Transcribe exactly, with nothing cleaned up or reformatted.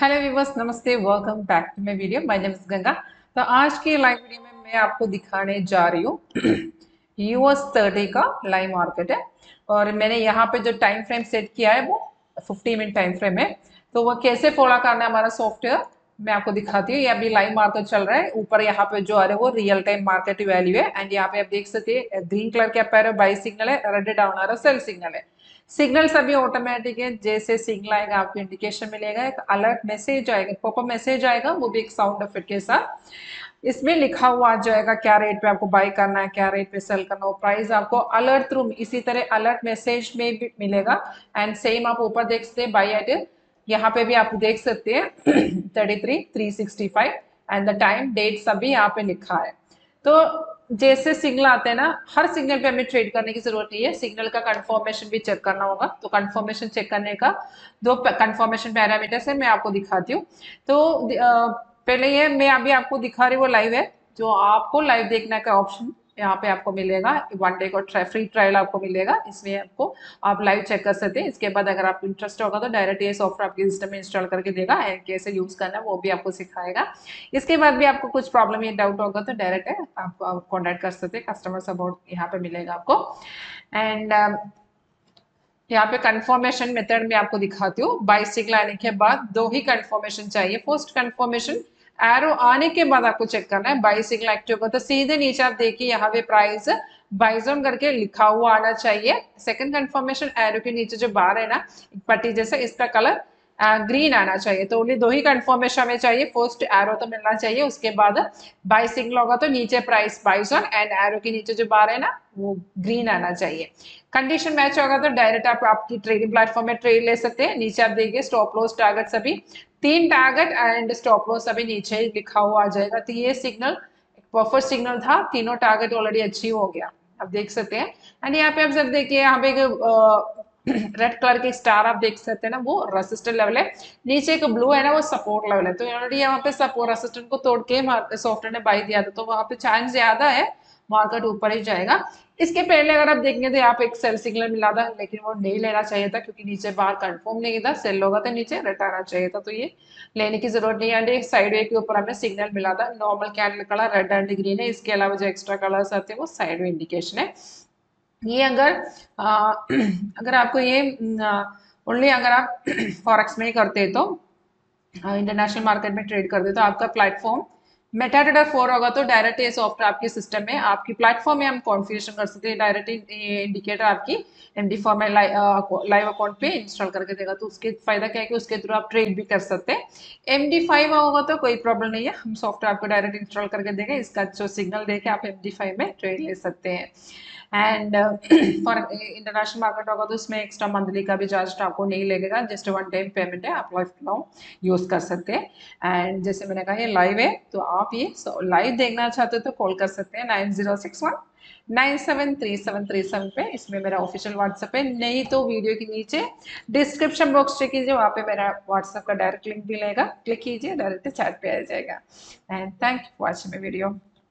Hello viewers, नमस्ते, welcome back to my video. My name is Ganga. तो आज के लाइव वीडियो में मैं आपको दिखाने जा रही हूँ यू एस तीस का लाइव मार्केट है, और मैंने यहाँ पे जो टाइम फ्रेम सेट किया है वो पंद्रह मिनट टाइम फ्रेम है। तो वो कैसे फॉलो करना है हमारा सॉफ्टवेयर, मैं आपको दिखाती हूँ। ये अभी लाइव मार्केट चल रहा है। ऊपर यहाँ पे जो आ रहा है वो रियल टाइम मार्केट वैल्यू है, एंड यहाँ पे आप देख सकते हैं ग्रीन कलर के पैर बाई सिग्नल है, रेड डाउन आ रहा है सेल सिग्नल है। सिग्नल सभी ऑटोमेटिक है, जैसे सिग्नल आएगा आपको इंडिकेशन मिलेगा, एक अलर्ट मैसेज आएगा, पॉपअप मैसेज आएगा, वो भी एक साउंड इफेक्ट के साथ। इसमें लिखा हुआ आ जाएगा क्या रेट पे आपको बाय करना है, क्या रेट पे सेल करना हो, प्राइस आपको अलर्ट थ्रू इसी तरह अलर्ट मैसेज में भी मिलेगा। एंड सेम आप ऊपर देख सकते हैं बाई एट, यहाँ पे भी आप देख सकते हैं तैंतीस, तीन सौ पैंसठ एंड द टाइम डेट सभी यहाँ पे लिखा है। तो जैसे सिग्नल आते हैं ना, हर सिग्नल पे हमें ट्रेड करने की जरूरत नहीं है, सिग्नल का कंफर्मेशन भी चेक करना होगा। तो कंफर्मेशन चेक करने का दो कंफर्मेशन पैरामीटर्स है, मैं आपको दिखाती हूँ। तो पहले ये मैं अभी आपको दिखा रही हूँ लाइव है, जो आपको लाइव देखने का ऑप्शन यहाँ पे आपको मिलेगा। वन डे का फ्री ट्रायल आपको मिलेगा, इसमें आपको आप लाइव चेक कर सकते हैं। इसके बाद अगर आपको इंटरेस्ट होगा तो डायरेक्ट ये सॉफ्टवेयर आपके सिस्टम में इंस्टॉल करके देगा, एंड कैसे यूज करना है वो भी आपको सिखाएगा। इसके बाद भी आपको कुछ प्रॉब्लम या डाउट होगा तो डायरेक्ट है आप, आप कॉन्टैक्ट कर सकते हैं, कस्टमर सपोर्ट यहाँ पे मिलेगा आपको। एंड यहाँ पे कन्फर्मेशन मेथड में आपको दिखाती हूँ। बाईस सिग्नल आने के बाद दो ही कन्फर्मेशन चाहिए। फर्स्ट कन्फर्मेशन एरो आने के बाद आपको चेक करना है, बाई सिग्नल एक्टिव होगा तो सीधे नीचे आप देखिए यहाँ पे प्राइस बाई जोन करके लिखा हुआ आना चाहिए। सेकंड कंफर्मेशन एरो के नीचे जो बार है ना पट्टी जैसे, इसका कलर ग्रीन आना चाहिए। तो ओनली दो ही कंफर्मेशन हमें चाहिए, फर्स्ट एरो तो मिलना चाहिए, उसके बाद बाई सिग्नल होगा तो नीचे price buy zone and arrow के नीचे जो बार है ना वो ग्रीन आना चाहिए। कंडीशन मैच होगा तो डायरेक्ट आप आपकी ट्रेडिंग प्लेटफॉर्म में ट्रेड ले सकते हैं। नीचे आप देखिए स्टॉप लॉस टारगेट सभी तीन टारगेट एंड स्टॉप लॉस सभी नीचे ही लिखा हुआ आ जाएगा। तो ये सिग्नल परफेक्ट सिग्नल था, तीनों टारगेट ऑलरेडी अचीव हो गया, आप देख सकते हैं। एंड यहाँ पे आप सब देखिए यहाँ पे एक रेड कलर के स्टार आप देख सकते हैं ना, वो रेसिस्टेंट लेवल है, नीचे एक ब्लू है ना वो सपोर्ट लेवल है। तो ऑलरेडी यहाँ पे सपोर्ट रेसिस्टेंट को तोड़ के सॉफ्टवेयर ने बाई दिया था, तो वहाँ पे चांस ज्यादा है मार्केट ऊपर ही जाएगा। इसके पहले अगर आप देखेंगे तो यहाँ पे एक सेल सिग्नल मिला था, लेकिन वो नहीं लेना चाहिए था क्योंकि नीचे बाहर कंफर्म नहीं था, सेल होगा तो नीचे रेट आना चाहिए था, तो ये लेने की जरूरत नहीं है। एंड साइडवे के ऊपर हमें सिग्नल मिला था, normal candle colour red and green है, इसके अलावा जो एक्स्ट्रा कलर्स आते हैं वो साइडवे इंडिकेशन है। ये अगर आ, अगर आपको ये ओनली अगर आप फॉरेक्स में ही करते हैं तो इंटरनेशनल मार्केट में ट्रेड करते हैं तो आपका प्लेटफॉर्म मेटाट्रेडर फोर होगा तो डायरेक्ट ये सॉफ्टवेयर आपके सिस्टम में आपकी प्लेटफॉर्म में हम कॉन्फ़िगरेशन कर सकते हैं। डायरेक्ट इंडिकेटर आपकी एमडी फॉर्म में लाइव अकाउंट पे इंस्टॉल करके देगा, तो उसके फायदा क्या है कि उसके थ्रू आप ट्रेड भी कर सकते हैं। एमडी फाइव होगा तो कोई प्रॉब्लम नहीं है, हम सॉफ्टवेयर आपको डायरेक्ट इंस्टॉल करके देंगे, इसका जो सिग्नल देके आप एमडी फाइव में ट्रेड ले सकते हैं। एंड फॉर इंटरनेशनल मार्केट होगा तो उसमें एक्स्ट्रा मंथली का भी चार्ज आपको नहीं लगेगा, जस्ट वन टाइम पेमेंट है, आप लाइफ लॉन्ग यूज़ कर सकते हैं। एंड जैसे मैंने कहा ये लाइव है, तो आप ये लाइव देखना चाहते हो तो कॉल कर सकते हैं nine zero six one nine seven three seven three seven पे, इसमें मेरा ऑफिशियल व्हाट्सएप है। नहीं तो वीडियो के नीचे डिस्क्रिप्शन बॉक्स चेक कीजिए, वहाँ पे मेरा व्हाट्सएप का डायरेक्ट लिंक मिलेगा, क्लिक कीजिए डायरेक्ट चैट पे आ जाएगा। And thank you for watching my video.